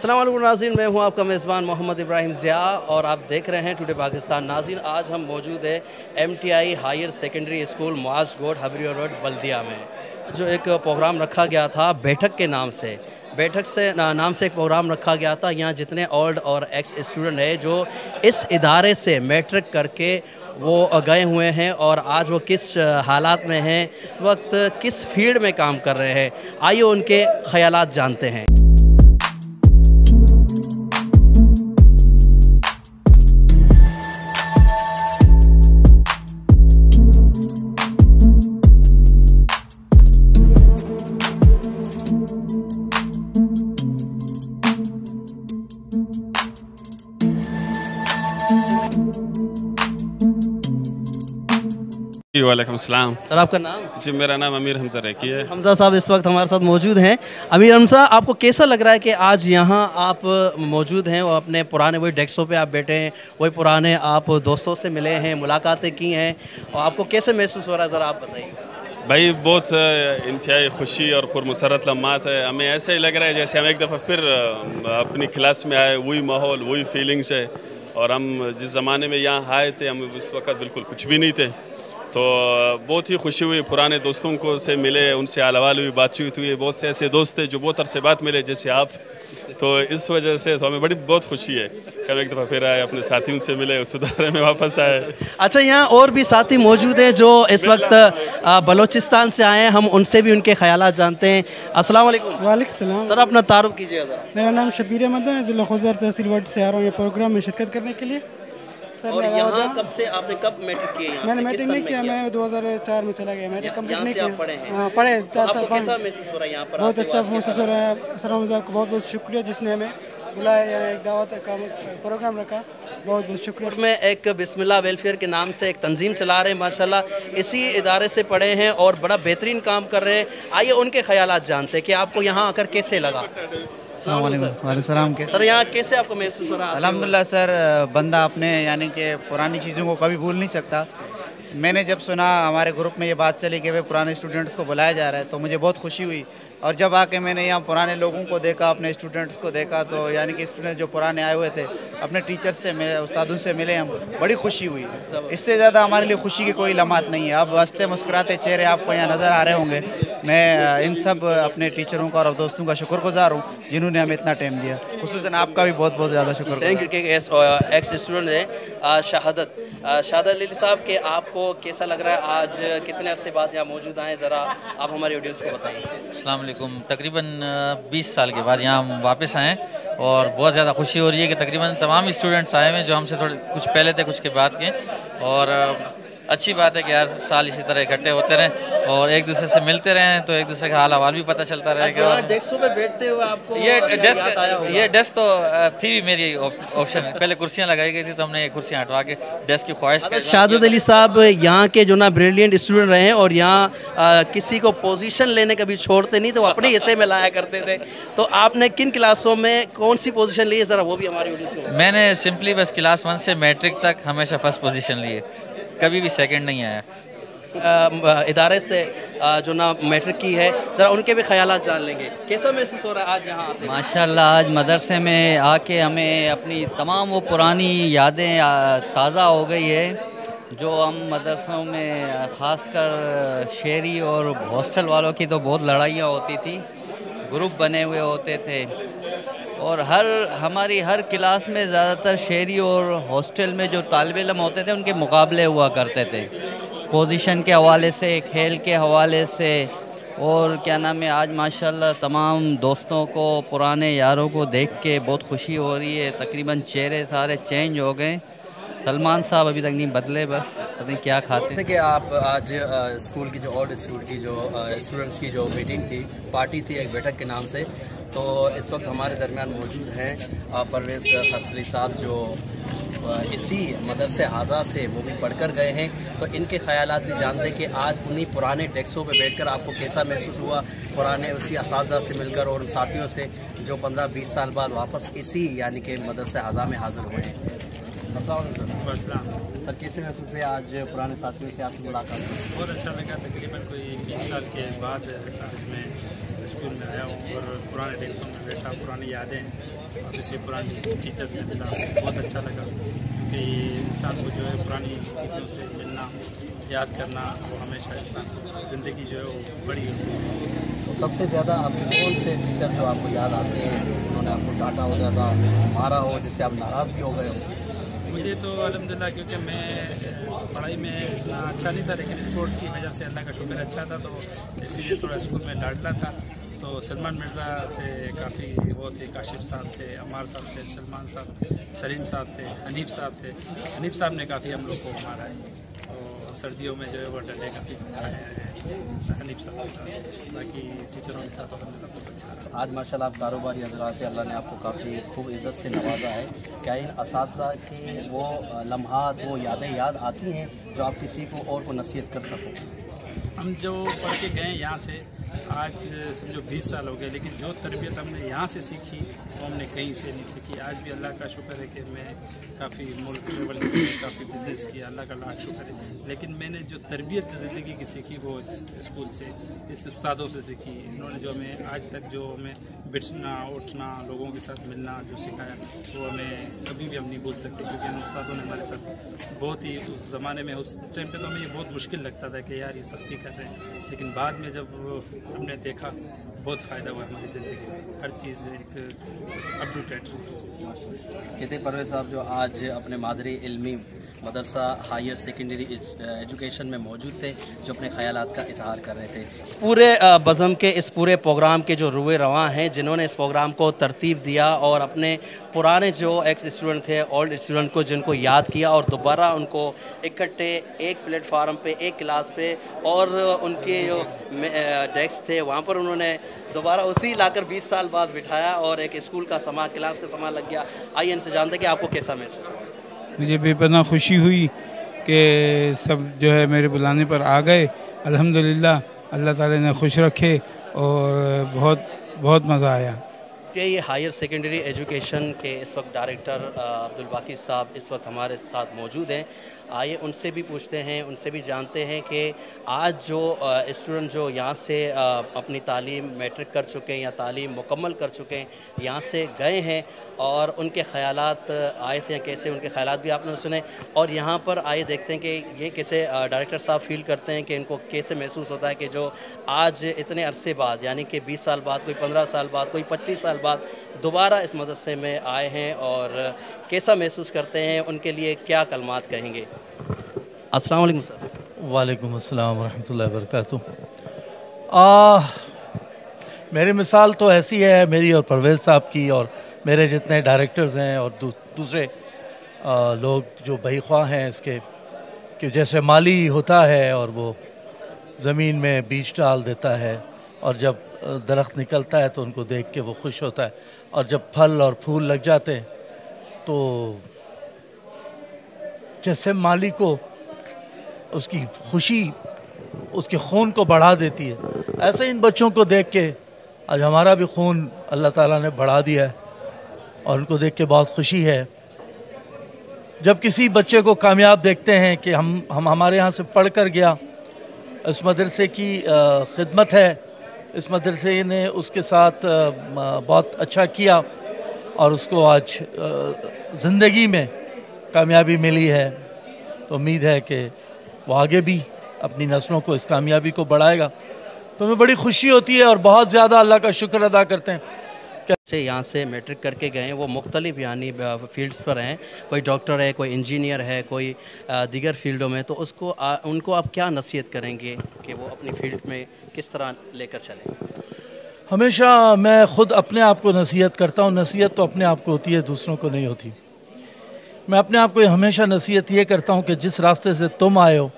अस्सलाम वालेकुम नाज़रीन, मैं हूं आपका मेज़बान मोहम्मद इब्राहिम ज़िया और आप देख रहे हैं टुडे पाकिस्तान। नाज़रीन, आज हम मौजूद हैं MTI higher secondary school Mowach Goth Hub river road Baldia में, जो एक प्रोग्राम रखा गया था बैठक के नाम से एक प्रोग्राम रखा गया था। यहाँ जितने ओल्ड और एक्स स्टूडेंट हैं जो इस इदारे से मैट्रिक करके वो गए हुए हैं और आज वो किस हालात में हैं, इस वक्त किस फील्ड में काम कर रहे हैं, आइए उनके ख्यालात जानते हैं। वालेकुम सलाम। सर आपका नाम? जी मेरा नाम अमीर हमजा रैकी है। हमजा साहब इस वक्त हमारे साथ मौजूद हैं। अमीर हमजा, आपको कैसा लग रहा है कि आज यहाँ आप मौजूद हैं और अपने पुराने वही डेस्कों पे आप बैठे हैं, वही पुराने आप दोस्तों से मिले हैं, मुलाकातें की हैं, और आपको कैसे महसूस हो रहा है ज़रा आप बताइए। भाई बहुत इंतहाई खुशी और पुरमसरत लम्हात है। हमें ऐसा ही लग रहा है जैसे हम एक दफ़ा फिर अपनी क्लास में आए, वही माहौल वही फीलिंग्स है। और हम जिस ज़माने में यहाँ आए थे हम उस वक्त बिल्कुल कुछ भी नहीं थे, तो बहुत ही खुशी हुई। पुराने दोस्तों को से मिले, उनसे आलवाल हुई, बातचीत हुई। बहुत से ऐसे दोस्त थे जो बहुत अरसे बात मिले जैसे आप, तो इस वजह से तो हमें बड़ी बहुत खुशी है। कब एक दफ़ा फिर आए, अपने साथियों से मिले, उस दायरे में वापस आए। अच्छा, यहाँ और भी साथी मौजूद हैं जो इस वक्त बलूचिस्तान से आए हैं, हम उनसे भी उनके ख्याल जानते हैं। अस्सलाम वालेकुम। वालेकुम सलाम। सर अपना तारुफ कीजिए। मेरा नाम शबीर अहमद है, ज़िला खुज़र तहसील वार्ड से आ रहा हूँ ये प्रोग्राम में शिरकत करने के लिए। और यहाँ कब से आपने कब मैट्रिक किया? मैंने मैट्रिक नहीं किया, मैं 2004 में चला गया। मैट्रिक कंप्लीट नहीं किया, पढ़े 4 साल। बहुत अच्छा महसूस हो रहा है। सर हमजा आपको बहुत बहुत शुक्रिया जिसने हमें बुलाया, एक दावत रखा, प्रोग्राम रखा, बहुत बहुत शुक्रिया। उसमें एक बिस्मिल्ला वेलफेयर के नाम से एक तंजीम चला रहे हैं, माशाल्लाह इसी इदारे से पढ़े हैं और बड़ा बेहतरीन काम कर रहे हैं। आइए उनके ख्यालात जानते हैं कि आपको यहाँ आकर कैसे लगा। सलाम के सर, यहाँ कैसे आपको महसूस हो रहा है? अल्हम्दुलिल्लाह सर, बंदा अपने यानी कि पुरानी चीज़ों को कभी भूल नहीं सकता। मैंने जब सुना हमारे ग्रुप में ये बात चली कि भाई पुराने स्टूडेंट्स को बुलाया जा रहा है, तो मुझे बहुत खुशी हुई। और जब आके मैंने यहाँ पुराने लोगों को देखा, अपने स्टूडेंट्स को देखा, तो यानी कि स्टूडेंट जो पुराने आए हुए थे, अपने टीचर्स से मिले, उस्तादों से मिले, हम बड़ी खुशी हुई। इससे ज़्यादा हमारे लिए खुशी की कोई लम्हात नहीं है। अब हंसते मुस्कुराते चेहरे आपको यहाँ नज़र आ रहे होंगे। मैं इन सब अपने टीचरों का और दोस्तों का शुक्रगुजार हूँ जिन्होंने हमें इतना टाइम दिया। खुसूसन आपका भी बहुत बहुत ज़्यादा शुक्र। Thank you. एक्स स्टूडेंट है शहादत, शहादत साहब के आपको कैसा लग रहा है आज, कितने अरसे बाद यहाँ मौजूद आए, ज़रा आप हमारे ऑडियंस को बताइए। अस्सलाम वालेकुम। तकरीबन 20 साल के बाद यहाँ हम वापस आएँ और बहुत ज़्यादा खुशी हो रही है कि तकरीबन तमाम स्टूडेंट्स आए हैं जो हमसे थोड़े कुछ पहले थे, कुछ के बाद के। और अच्छी बात है कि यार साल इसी तरह इकट्ठे होते रहें और एक दूसरे से मिलते रहें, तो एक दूसरे का हाल हवाल भी पता चलता रहेगा। डेस्क पे बैठते हुए आपको ये डेस्क तो थी मेरी ऑप्शन है। पहले कुर्सियां लगाई गई थी तो हमने कुर्सियां हटवा के डेस्क की ख्वाहिश। शादत अली साहब यहाँ के जो ना ब्रिलियंट स्टूडेंट रहे हैं और यहाँ किसी को पोजीशन लेने का भी छोड़ते नहीं, तो अपने हिस्से में लाया करते थे। तो आपने किन क्लासों में कौन सी पोजीशन ली है, ज़रा वो भी हमारी ऑडियंस को। मैंने सिंपली बस क्लास 1 से मैट्रिक तक हमेशा फर्स्ट पोजीशन ली है, कभी भी सेकंड नहीं आया। इदारे से जो ना मैट्रिक की है, ज़रा उनके भी ख्यालात जान लेंगे। कैसा महसूस हो रहा है आज यहाँ आते? माशाल्लाह, आज मदरसे में आके हमें अपनी तमाम वो पुरानी यादें ताज़ा हो गई है जो हम मदरसों में ख़ासकर शहरी और हॉस्टल वालों की तो बहुत लड़ाइयाँ होती थी, ग्रुप बने हुए होते थे और हमारी हर क्लास में ज़्यादातर शहरी और हॉस्टल में जो तालिब इल्म होते थे उनके मुकाबले हुआ करते थे, पोजीशन के हवाले से, खेल के हवाले से, और क्या नाम है। आज माशाल्लाह तमाम दोस्तों को, पुराने यारों को देख के बहुत खुशी हो रही है। तकरीबन चेहरे सारे चेंज हो गए। सलमान साहब अभी तक नहीं बदले, बस पता नहीं क्या खाते। जैसे कि आप आज स्कूल की जो ओल्ड स्कूल की जो स्टूडेंट्स की जो मीटिंग थी, पार्टी थी एक बैठक के नाम से, तो इस वक्त हमारे दरमियान मौजूद हैं परवेज़ शास्त्री साहब जो इसी मदरसे हाज़ा से वो भी पढ़ कर गए हैं, तो इनके ख्यालात भी जानते हैं कि आज उन्हीं पुराने डेस्कों पे बैठकर आपको कैसा महसूस हुआ, पुराने उसी असातिज़ा से मिलकर और उन साथियों से जो 15-20 साल बाद वापस इसी यानी कि मदरसे हाज़ा में हाज़िर हुए हैं। सर कैसे महसूस है आज पुराने साथियों से आपकी मुलाकात? बहुत अच्छा लगा। तकरीबन कोई 20 साल के बाद इसमें स्कूल में आया हूँ और पुराने दिनों में बैठा, पुरानी यादें, जैसे पुरानी टीचर से मिला, बहुत अच्छा लगा क्योंकि इंसान को जो है पुरानी चीज़ों से मिलना, याद करना, वो हमेशा इंसान ज़िंदगी जो है वो बड़ी होती है। तो सबसे ज़्यादा आपके कौन से टीचर जो आपको याद आते हैं, उन्होंने आपको डांटा हो ज़्यादा, मारा हो, जिससे आप नाराज़ भी हो गए हो? मुझे तो अल्हम्दुलिल्लाह, क्योंकि मैं पढ़ाई में इतना अच्छा नहीं था, लेकिन स्पोर्ट्स की वजह से अल्लाह का शुक्र अच्छा था, तो इसीलिए थोड़ा स्कूल में डांटता था। तो सलमान मिर्ज़ा से काफ़ी वो थे, काशिफ साहब थे, अमार साहब थे, सलमान साहब थे, सलीम साहब थे, हनीफ साहब थे। हनीफ साहब ने काफ़ी हम लोग को मारा है, तो सर्दियों में जो है वो डंडे काफ़ी खाए हैं हनीफ साहब के साथ, बाकी टीचरों के साथ बहुत अच्छा रहा। आज माशाल्लाह आप कारोबारी हजरात, अल्लाह ने आपको काफ़ी खूब इज़्ज़त से नवाजा है। क्या इन असातिज़ा की वो लम्हात, वो यादें याद आती हैं जो आप किसी को और को नसीहत कर सको? हम जो पढ़ के गए यहाँ से, आज समझो 20 साल हो गए, लेकिन जो तरबियत हमने यहाँ से सीखी वो हमने कहीं से नहीं सीखी। आज भी अल्लाह का शुक्र है कि मैं काफ़ी मुल्क लेवल पे काफ़ी बिजनेस किया, अल्लाह का लाख शुक्र है, लेकिन मैंने जो तरबियत ज़िंदगी की सीखी वो इस स्कूल से, इस उस्तादों से सीखी। इन्होंने जो हमें आज तक जो हमें बैठना, उठना, लोगों के साथ मिलना जो सिखाया, वो हमें कभी भी हम नहीं भूल सकते, क्योंकि इन उस्तादों ने हमारे साथ बहुत ही, उस ज़माने में, उस टाइम पर तो हमें ये बहुत मुश्किल लगता था कि यार ये सख्ती कर रहे हैं, लेकिन बाद में जब हमने देखा बहुत फ़ायदा हुआ हमारी ज़िंदगी में, हर चीज़ एक अप टू डेट कहते। परवेज़ साहब जो आज अपने मादरी इल्मी मदरसा हायर सेकेंडरी एजुकेशन में मौजूद थे, जो अपने ख्यालात का इजहार कर रहे थे। इस पूरे बज़म के, इस पूरे प्रोग्राम के जो रुए रवां हैं, जिन्होंने इस प्रोग्राम को तरतीब दिया और अपने पुराने जो एक्स स्टूडेंट थे, ओल्ड स्टूडेंट को, जिनको याद किया और दोबारा उनको इकट्ठे एक प्लेटफार्म पे, एक क्लास पे, और उनके जो डेस्क थे वहाँ पर उन्होंने दोबारा उसी लाकर 20 साल बाद बिठाया और एक स्कूल का समा, क्लास का समा लग गया। आइए इनसे जानते कि आपको कैसा महसूस हुआ। मुझे बेपनाह खुशी हुई कि सब जो है मेरे बुलाने पर आ गए। अल्हम्दुलिल्लाह, अल्लाह ताला ने खुश रखे और बहुत बहुत मज़ा आया। ये हायर सेकेंडरी एजुकेशन के इस वक्त डायरेक्टर अब्दुल बाकी साहब इस वक्त हमारे साथ मौजूद हैं। आइए उनसे भी पूछते हैं, उनसे भी जानते हैं कि आज जो स्टूडेंट जो यहाँ से अपनी तालीम मैट्रिक कर चुके हैं या तालीम मुकम्मल कर चुके हैं, यहाँ से गए हैं, और उनके ख्यालात आए थे, कैसे उनके ख्यालात भी आपने सुने, और यहाँ पर आए देखते हैं कि ये कैसे डायरेक्टर साहब फील करते हैं, कि इनको कैसे महसूस होता है कि जो आज इतने अरसे बाद, यानी कि 20 साल बाद, कोई 15 साल बाद, कोई 25 साल बाद दोबारा इस मदरसे में आए हैं, और कैसा महसूस करते हैं, उनके लिए क्या कलमात कहेंगे। अस्सलाम वालेकुम सर। वालेकुम अस्सलाम वरहमतुल्लाहि वबरकातुह। मेरी मिसाल तो ऐसी है, मेरी और परवेज़ साहब की और मेरे जितने डायरेक्टर्स हैं और दूसरे लोग जो बहीख्वाह हैं इसके, कि जैसे माली होता है और वो ज़मीन में बीज डाल देता है, और जब दरख्त निकलता है तो उनको देख के वो खुश होता है, और जब फल और फूल लग जाते हैं तो जैसे माली को उसकी खुशी उसके खून को बढ़ा देती है, ऐसे इन बच्चों को देख के आज हमारा भी खून अल्लाह ताला ने बढ़ा दिया है और उनको देख के बहुत खुशी है। जब किसी बच्चे को कामयाब देखते हैं कि हम हमारे यहाँ से पढ़ कर गया, इस मदरसे की खिदमत है, इस मदरसे ने उसके साथ बहुत अच्छा किया और उसको आज ज़िंदगी में कामयाबी मिली है, तो उम्मीद है कि वो आगे भी अपनी नस्लों को इस कामयाबी को बढ़ाएगा, तो हमें बड़ी खुशी होती है और बहुत ज़्यादा अल्लाह का शुक्र अदा करते हैं। कैसे यहाँ से मैट्रिक करके गए हैं, वो मुख्तलिफ यानी फील्ड्स पर हैं, कोई डॉक्टर है, कोई इंजीनियर है, कोई दीगर फील्डों में, तो उसको उनको आप क्या नसीहत करेंगे कि वो अपनी फील्ड में किस तरह लेकर चलें? हमेशा मैं ख़ुद अपने आप को नसीहत करता हूँ, नसीहत तो अपने आप को होती है, दूसरों को नहीं होती। मैं अपने आप को हमेशा नसीहत ये करता हूँ कि जिस रास्ते से तुम आए हो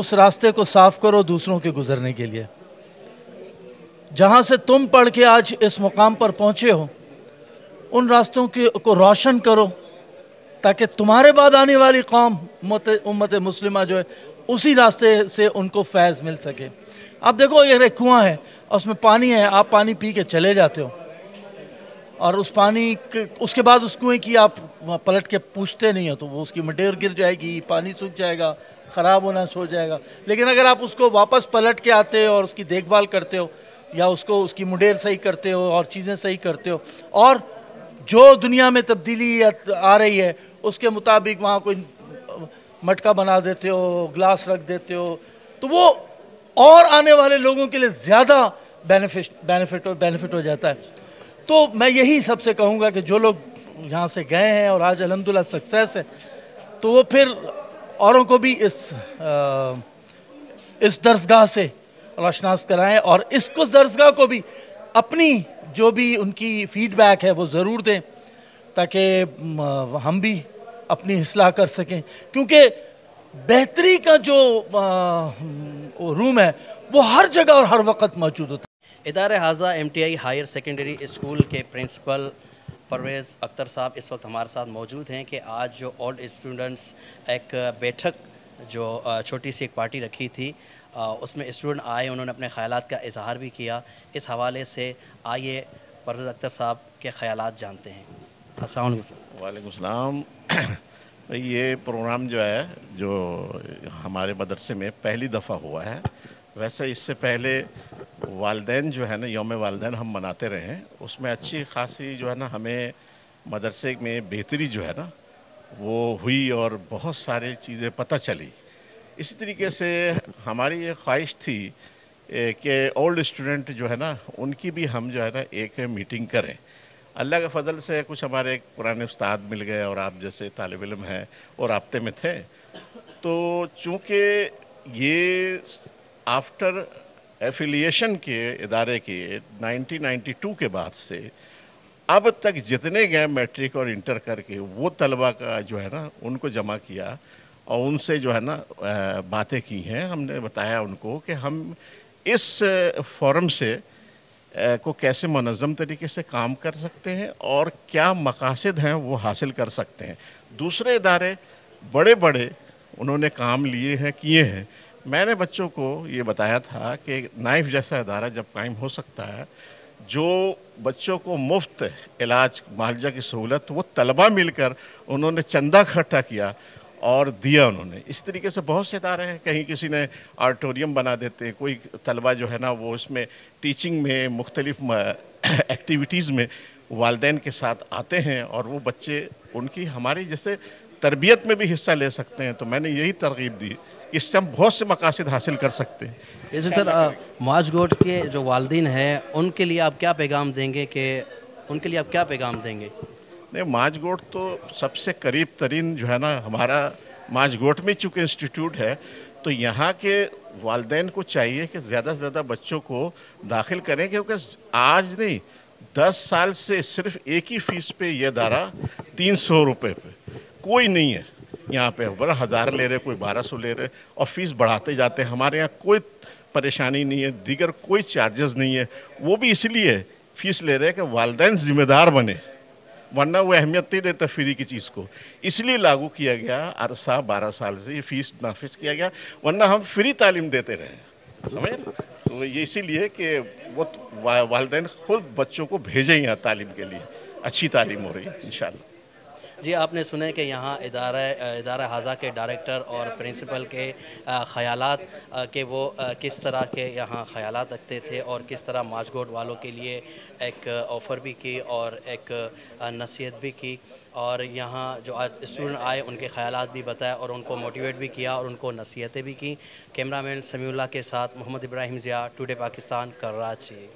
उस रास्ते को साफ़ करो दूसरों के गुज़रने के लिए। जहाँ से तुम पढ़ के आज इस मुकाम पर पहुँचे हो, उन रास्तों को रोशन करो ताकि तुम्हारे बाद आने वाली कौम, उम्मत मुस्लिमा जो है, उसी रास्ते से उनको फैज़ मिल सके। आप देखो, ये एक कुआँ है, उसमें पानी है, आप पानी पी के चले जाते हो और उस पानी के, उसके बाद उस कुएँ की आप पलट के पूछते नहीं हो, तो वो उसकी मटेरियल गिर जाएगी, पानी सूख जाएगा, ख़राब होना हो जाएगा। लेकिन अगर आप उसको वापस पलट के आते हो और उसकी देखभाल करते हो या उसको उसकी मुंडेर सही करते हो और चीज़ें सही करते हो, और जो दुनिया में तब्दीली आ रही है उसके मुताबिक वहाँ कोई मटका बना देते हो, ग्लास रख देते हो, तो वो और आने वाले लोगों के लिए ज़्यादा बेनिफिट हो जाता है। तो मैं यही सबसे कहूँगा कि जो लोग यहाँ से गए हैं और आज अल्हम्दुलिल्लाह सक्सेस है, तो वो फिर औरों को भी इस दर्सगाह से रोशनास कराएँ और इसको दर्सगाह को भी अपनी जो भी उनकी फीडबैक है वो ज़रूर दें, ताकि हम भी अपनी इस्लाह कर सकें, क्योंकि बेहतरी का जो रूम है वो हर जगह और हर वक्त मौजूद होता है। इदारे हाज़ा MTI हायर सेकेंडरी स्कूल के प्रिंसिपल परवेज़ अख्तर साहब इस वक्त हमारे साथ मौजूद हैं कि आज जो ओल्ड स्टूडेंट्स एक बैठक जो छोटी सी एक पार्टी रखी थी उसमें स्टूडेंट आए, उन्होंने अपने ख्यालात का इजहार भी किया। इस हवाले से आइए परवेज़ अख्तर साहब के ख्यालात जानते हैं। अस्सलाम वालेकुम। वालेकुम सलाम। ये प्रोग्राम जो है जो हमारे मदरसे में पहली दफ़ा हुआ है, वैसे इससे पहले वालदैन जो है ना यौम वालदैन हम मनाते रहे हैं, उसमें अच्छी खासी जो है ना हमें मदरसे में बेहतरी जो है ना वो हुई और बहुत सारी चीज़ें पता चली। इसी तरीके से हमारी ये ख्वाहिश थी कि ओल्ड स्टूडेंट जो है ना उनकी भी हम जो है ना एक मीटिंग करें। अल्लाह के फजल से कुछ हमारे पुराने उस्ताद मिल गए और आप जैसे तालिब इल्म हैं और रब्ते में थे, तो चूँकि ये आफ्टर एफिलिएशन के इदारे के 1992 के बाद से अब तक जितने गए मैट्रिक और इंटर करके वो तलबा का जो है ना उनको जमा किया और उनसे जो है ना बातें की हैं। हमने बताया उनको कि हम इस फोरम से को कैसे मनज़म तरीके से काम कर सकते हैं और क्या मकासद हैं वो हासिल कर सकते हैं। दूसरे इदारे बड़े बड़े उन्होंने काम लिए हैं किए हैं। मैंने बच्चों को ये बताया था कि नाइफ जैसा अदारा जब कायम हो सकता है जो बच्चों को मुफ्त इलाज मालजा की सहूलत वो तलबा मिलकर उन्होंने चंदा इकट्ठा किया और दिया उन्होंने। इस तरीके से बहुत से इदारे हैं, कहीं किसी ने ऑडिटोरियम बना देते हैं, कोई तलबा जो है ना वो इसमें टीचिंग में मुख्तलिफ एक्टिविटीज़ में वालदैन के साथ आते हैं और वो बच्चे उनकी हमारी जैसे तरबियत में भी हिस्सा ले सकते हैं। तो मैंने यही तरगीब दी, इससे हम बहुत से मकासद हासिल कर सकते हैं। जैसे सर मौवाच गोठ के जो वालदीन हैं उनके लिए आप क्या पैगाम देंगे नहीं, मौवाच गोठ तो सबसे करीब तरीन जो है ना हमारा मौवाच गोठ में चूँकि इंस्टीट्यूट है तो यहाँ के वालदैन को चाहिए कि ज़्यादा से ज़्यादा बच्चों को दाखिल करें, क्योंकि आज नहीं 10 साल से सिर्फ एक ही फीस पे यह दारा 300 रुपये पे कोई नहीं है। यहाँ पे बड़ा 1000 ले रहे, कोई 1200 ले रहे और फीस बढ़ाते जाते हैं। हमारे यहाँ कोई परेशानी नहीं है, दीगर कोई चार्जेस नहीं है, वो भी इसलिए फीस ले रहे हैं कि वालदैन जिम्मेदार बने, वरना वो अहमियत नहीं देता फ्री की चीज़ को। इसलिए लागू किया गया अरसा 12 साल से ये फीस नाफिज किया गया, वरना हम फ्री तालीम देते रहें, समझ। तो ये इसीलिए कि वो वालदैन खुद बच्चों को भेजें यहाँ तालीम के लिए, अच्छी तालीम हो रही है इंशाल्लाह। जी आपने सुने कि यहाँ इदारा हाज़ा के डायरेक्टर और प्रिंसिपल के ख़यालात के वो किस तरह के यहाँ ख़यालात रखते थे और किस तरह मौवाच गोठ वालों के लिए एक ऑफ़र भी की और एक नसीहत भी की, और यहाँ जो आज स्टूडेंट आए उनके ख़यालात भी बताए और उनको मोटिवेट भी किया और उनको नसीहतें भी की। कैमरामैन समीउल्लाह के साथ मोहम्मद इब्राहिम ज़िया, टुडे पाकिस्तान, कराची।